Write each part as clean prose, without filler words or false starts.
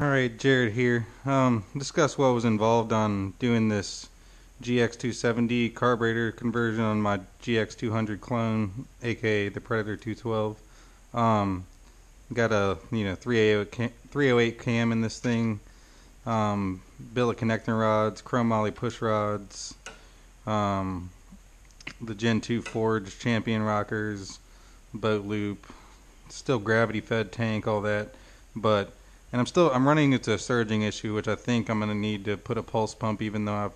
Alright, Jared here. Discuss what was involved on doing this GX270 carburetor conversion on my GX200 clone, aka the Predator 212. Got a 308 cam in this thing, billet connecting rods, chrome moly push rods, the Gen 2 forged champion rockers, boat loop, still gravity fed tank, all that. But I'm running into a surging issue, which I think I'm gonna need to put a pulse pump, even though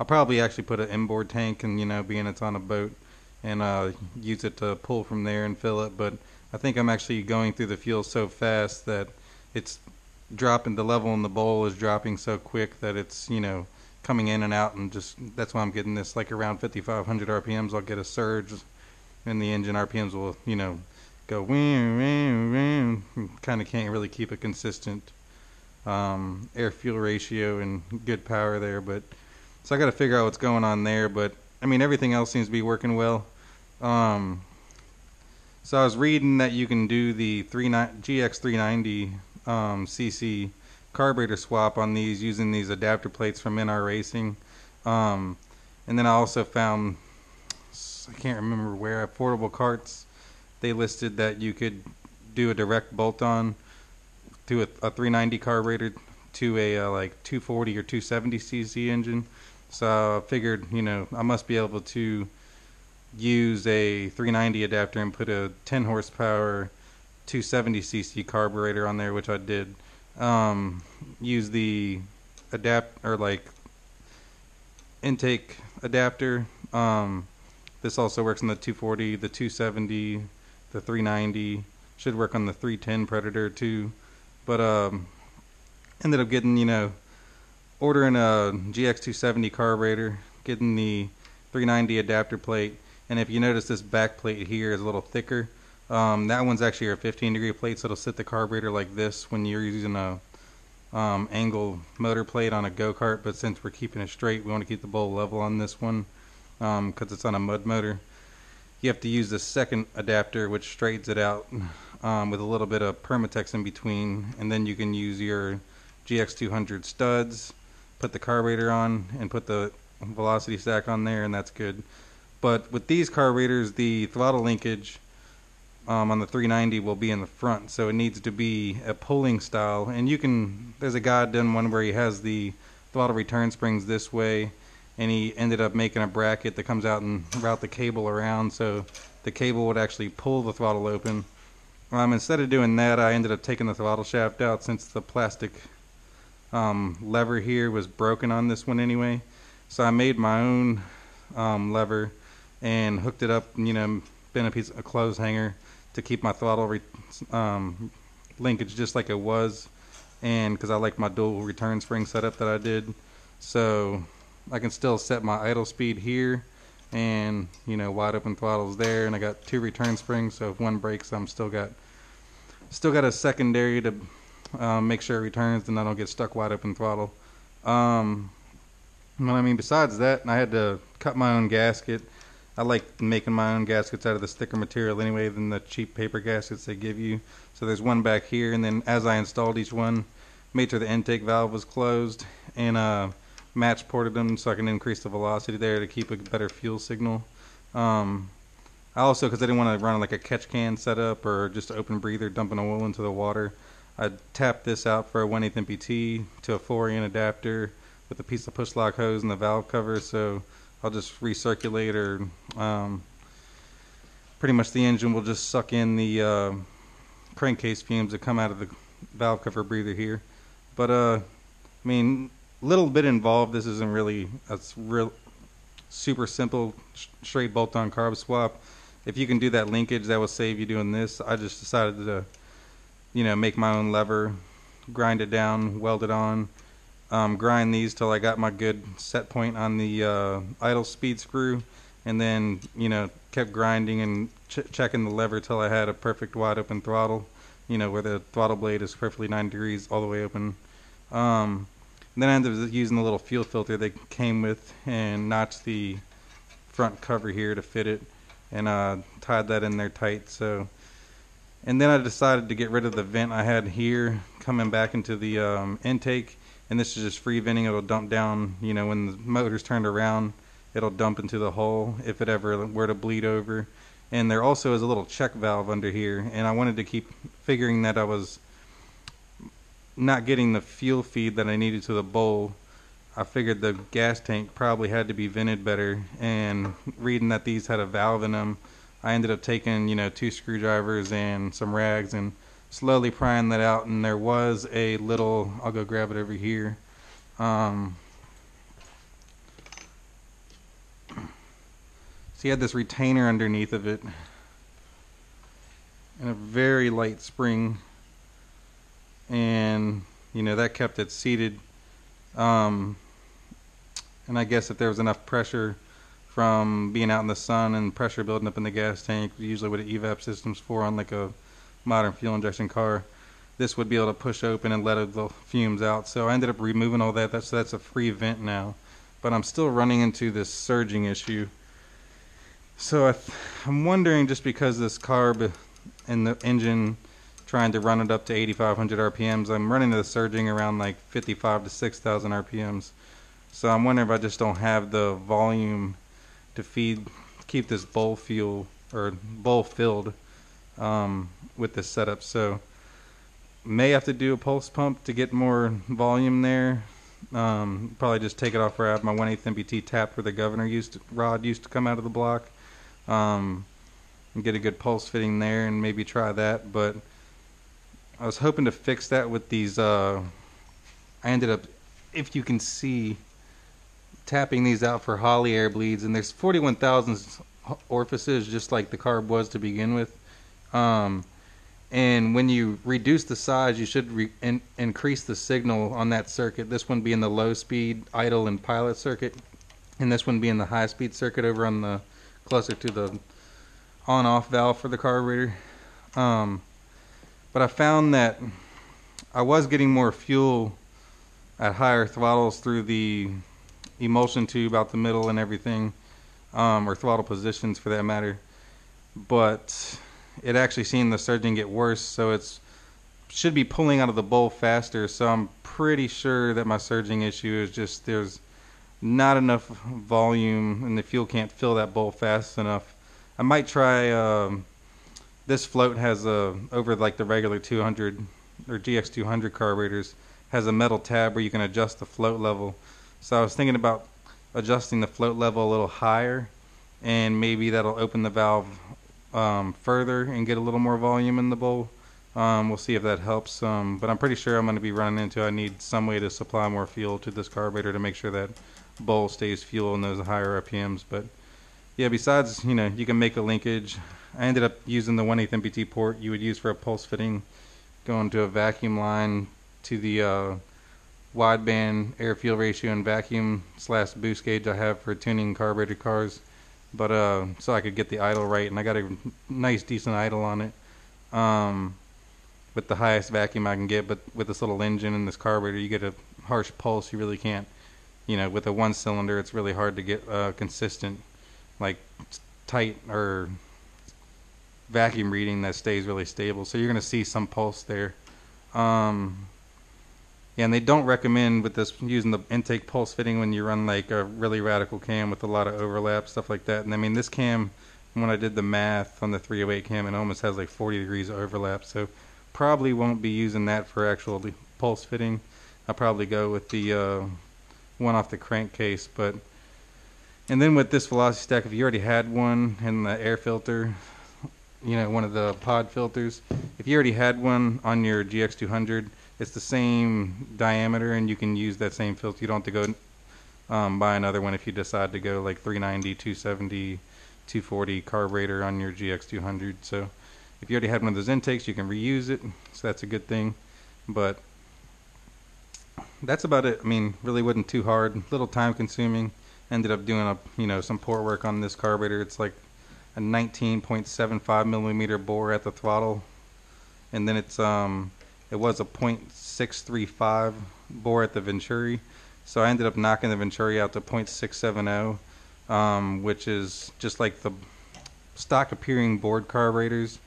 I'll probably actually put an inboard tank, and being it's on a boat, and use it to pull from there and fill it. But I think I'm actually going through the fuel so fast that it's dropping, the level in the bowl is dropping so quick that it's, coming in and out, and just, that's why I'm getting this, like around 5,500 RPMs, I'll get a surge, and the engine RPMs will, go kind of can't really keep a consistent air fuel ratio and good power there. But so I got to figure out what's going on there, but I mean everything else seems to be working well. So I was reading that you can do the GX390 cc carburetor swap on these using these adapter plates from NR Racing, and then I also found, I can't remember where, Affordable Carts, they listed that you could do a direct bolt-on to a 390 carburetor to a like 240 or 270 cc engine. So I figured, I must be able to use a 390 adapter and put a 10 horsepower 270 cc carburetor on there, which I did. Use the intake adapter. This also works on the 240, the 270, the 390, should work on the 310 Predator too. But ended up getting, ordering a GX270 carburetor, getting the 390 adapter plate, and if you notice this back plate here is a little thicker. That one's actually a 15-degree plate, so it'll sit the carburetor like this when you're using a angle motor plate on a go-kart, but since we're keeping it straight, we want to keep the bowl level on this one, because it's on a mud motor. You have to use the second adapter, which straightens it out with a little bit of Permatex in between, and then you can use your GX200 studs, put the carburetor on, and put the velocity stack on there, and that's good. But with these carburetors, the throttle linkage on the 390 will be in the front, so it needs to be a pulling style. And you can, there's a guy done one where he has the throttle return springs this way, and he ended up making a bracket that comes out and route the cable around, so the cable would actually pull the throttle open. Instead of doing that, I ended up taking the throttle shaft out, since the plastic lever here was broken on this one anyway. So I made my own lever and hooked it up, bent a piece of a clothes hanger to keep my throttle linkage just like it was, and because I like my dual return spring setup that I did, so I can still set my idle speed here, and wide open throttles there, and I got two return springs, so if one breaks, I'm still got a secondary to make sure it returns, and I don't get stuck wide open throttle. Well, I mean, besides that, I had to cut my own gasket. I like making my own gaskets out of this thicker material anyway than the cheap paper gaskets they give you. So there's one back here, and then as I installed each one, made sure the intake valve was closed, and match ported them so I can increase the velocity there to keep a better fuel signal. I also, because I didn't want to run like a catch can setup or just open breather dumping oil into the water, I tapped this out for a 1/8 MPT to a 4-in adapter with a piece of push lock hose and the valve cover, so I'll just recirculate, or pretty much the engine will just suck in the crankcase fumes that come out of the valve cover breather here. But I mean, little bit involved. This isn't really a super simple straight bolt-on carb swap. If you can do that linkage, that will save you doing this. I just decided to make my own lever, grind it down, weld it on, grind these till I got my good set point on the idle speed screw, and then kept grinding and checking the lever till I had a perfect wide open throttle, where the throttle blade is perfectly 9 degrees all the way open. And then I ended up using the little fuel filter they came with and notched the front cover here to fit it, and tied that in there tight. So And then I decided to get rid of the vent I had here coming back into the intake, and this is just free venting. It'll dump down, you know, when the motor's turned around, it'll dump into the hole if it ever were to bleed over. And there also is a little check valve under here, and I wanted to keep figuring that I was not getting the fuel feed that I needed to the bowl. I figured the gas tank probably had to be vented better, and reading that these had a valve in them, I ended up taking, you know, 2 screwdrivers and some rags and slowly prying that out. And there was a little, I'll go grab it over here, so you had this retainer underneath of it and a very light spring, and you know that kept it seated, and I guess if there was enough pressure from being out in the sun and pressure building up in the gas tank, usually what an evap system's for on like a modern fuel injection car, this would be able to push open and let the fumes out. So I ended up removing all that. That's a free vent now, but I'm still running into this surging issue. So I'm wondering, just because this carb and the engine trying to run it up to 8,500 RPMs, I'm running the surging around like 55 to 6,000 RPMs. So I'm wondering if I just don't have the volume to keep this bowl filled with this setup. So may have to do a pulse pump to get more volume there. Probably just take it off where I have my 1/8 MPT tap where the governor rod used to come out of the block, and get a good pulse fitting there and maybe try that. But I was hoping to fix that with these, I ended up, if you can see, tapping these out for Holley air bleeds, and there's 41,000 orifices just like the carb was to begin with, and when you reduce the size you should increase the signal on that circuit, this one being the low speed idle and pilot circuit, and this one being the high speed circuit over on the closer to the on off valve for the carburetor. But I found that I was getting more fuel at higher throttles through the emulsion tube out the middle and everything, or throttle positions for that matter, but it actually seemed the surging get worse, so it's should be pulling out of the bowl faster. So I'm pretty sure that my surging issue is just there's not enough volume and the fuel can't fill that bowl fast enough. I might try, this float has a, over like the regular 200 or GX200 carburetors, has a metal tab where you can adjust the float level. So I was thinking about adjusting the float level a little higher, and maybe that'll open the valve further and get a little more volume in the bowl. We'll see if that helps, but I'm pretty sure I'm going to be running into I need some way to supply more fuel to this carburetor to make sure that bowl stays fuel in those higher RPMs. But yeah, besides, you know, you can make a linkage. I ended up using the 1/8 MPT port you would use for a pulse fitting, going to a vacuum line to the wideband air fuel ratio and vacuum / boost gauge I have for tuning carbureted cars, but so I could get the idle right, and I got a nice decent idle on it, with the highest vacuum I can get. But with this little engine and this carburetor, you get a harsh pulse. You really can't, you know, with a 1-cylinder it's really hard to get consistent, like tight or vacuum reading that stays really stable, so you're gonna see some pulse there. And they don't recommend with this using the intake pulse fitting when you run like a really radical cam with a lot of overlap, stuff like that. And I mean, this cam, when I did the math on the 308 cam, it almost has like 40 degrees of overlap. So probably won't be using that for actual pulse fitting. I'll probably go with the one off the crankcase. But and then with this velocity stack, if you already had one and the air filter, you know, one of the pod filters, if you already had one on your GX200, it's the same diameter and you can use that same filter. You don't have to go buy another one if you decide to go like 390, 270, 240 carburetor on your GX200. So if you already had one of those intakes, you can reuse it, so that's a good thing. But that's about it. I mean, really wasn't too hard, a little time consuming. Ended up doing some port work on this carburetor. It's like a 19.75 millimeter bore at the throttle, and then it's it was a 0.635 bore at the Venturi, so I ended up knocking the Venturi out to 0.670, which is just like the stock appearing board carburetors.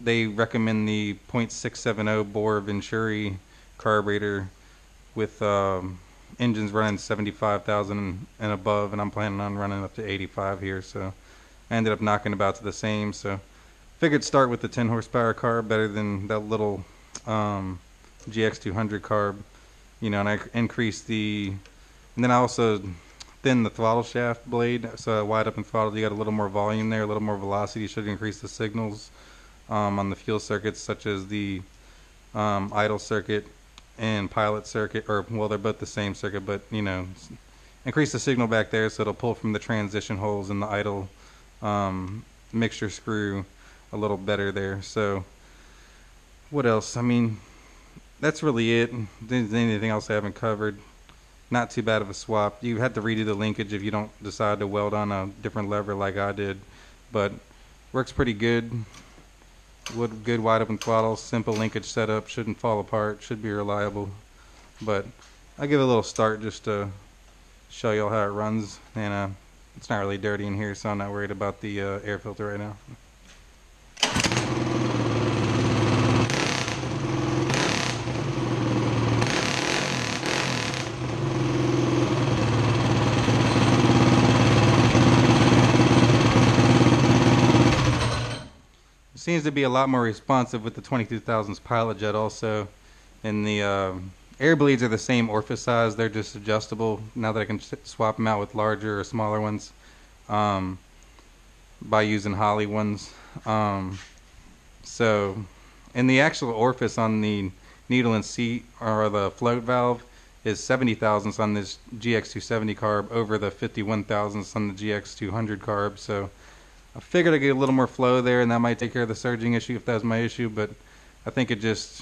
they recommend the 0.670 bore Venturi carburetor with engines running 75,000 and above, and I'm planning on running up to 85 here, so I ended up knocking about to the same. So figured start with the 10 horsepower carb, better than that little GX200 carb, you know. And I increased the, and then I also thinned the throttle shaft blade, so I wide up and throttled. You got a little more volume there, a little more velocity. Should increase the signals on the fuel circuits, such as the idle circuit and pilot circuit, or well, they're both the same circuit, but you know, increase the signal back there so it'll pull from the transition holes in the idle mixture screw a little better there. So what else? I mean, that's really it. There's anything else I haven't covered. Not too bad of a swap. You had to redo the linkage if you don't decide to weld on a different lever like I did, but works pretty good. Good wide open throttle, simple linkage setup, shouldn't fall apart, should be reliable. But I give it a little start just to show y'all how it runs, and it's not really dirty in here, so I'm not worried about the air filter right now. Seems to be a lot more responsive with the 22,000s pilot jet also, and the air bleeds are the same orifice size, they're just adjustable now that I can swap them out with larger or smaller ones by using Holley ones. So, and the actual orifice on the needle and seat or the float valve is 70,000 on this GX270 carb over the 51,000 on the GX200 carb. So I figured I'd get a little more flow there, and that might take care of the surging issue if that was my issue, but I think it just,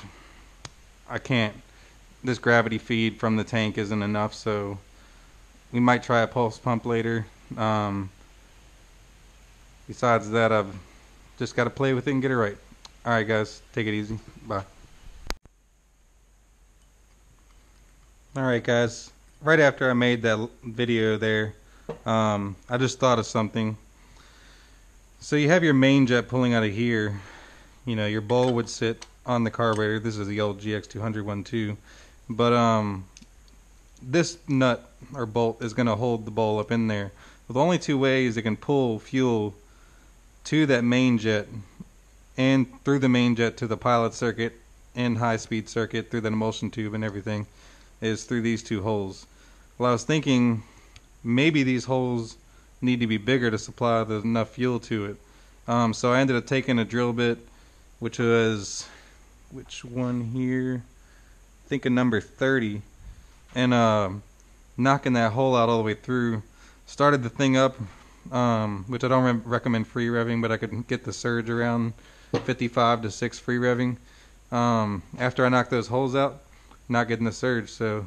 I can't, this gravity feed from the tank isn't enough, so we might try a pulse pump later. Besides that, I've just got to play with it and get it right. Alright guys, take it easy. Bye. Alright guys, right after I made that video there, I just thought of something. So you have your main jet pulling out of here, you know, your bowl would sit on the carburetor. This is the old GX200 one too, but this nut or bolt is going to hold the bowl up in there. Well, the only two ways it can pull fuel to that main jet and through the main jet to the pilot circuit and high speed circuit through that emulsion tube and everything is through these two holes. Well, I was thinking maybe these holes need to be bigger to supply enough fuel to it. So I ended up taking a drill bit, which was, which one here? I think a number 30, and knocking that hole out all the way through. Started the thing up, which I don't recommend free revving, but I could get the surge around 55 to 6 free revving. After I knocked those holes out, not getting the surge, so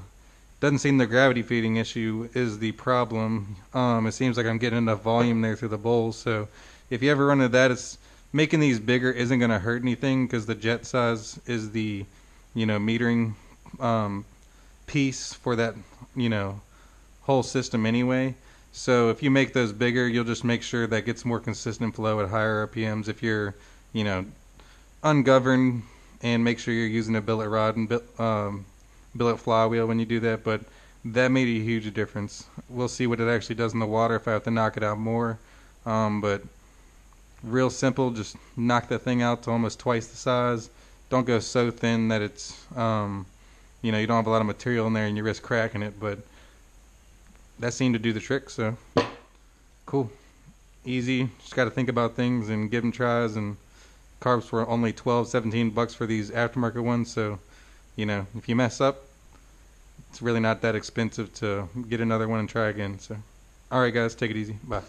doesn't seem the gravity feeding issue is the problem. It seems like I'm getting enough volume there through the bowl. So if you ever run into that, it's making these bigger isn't going to hurt anything because the jet size is the, you know, metering piece for that, you know, whole system anyway. So if you make those bigger, you'll just make sure that gets more consistent flow at higher RPMs if you're, you know, ungoverned, and make sure you're using a billet rod and billet flywheel when you do that. But that made a huge difference. We'll see what it actually does in the water if I have to knock it out more, but real simple, just knock that thing out to almost twice the size. Don't go so thin that it's you know, you don't have a lot of material in there and you risk cracking it, but that seemed to do the trick. So cool, easy, just got to think about things and give them tries. And carbs were only 12-17 bucks for these aftermarket ones, so you know, if you mess up, it's really not that expensive to get another one and try again. So, all right guys, take it easy. Bye.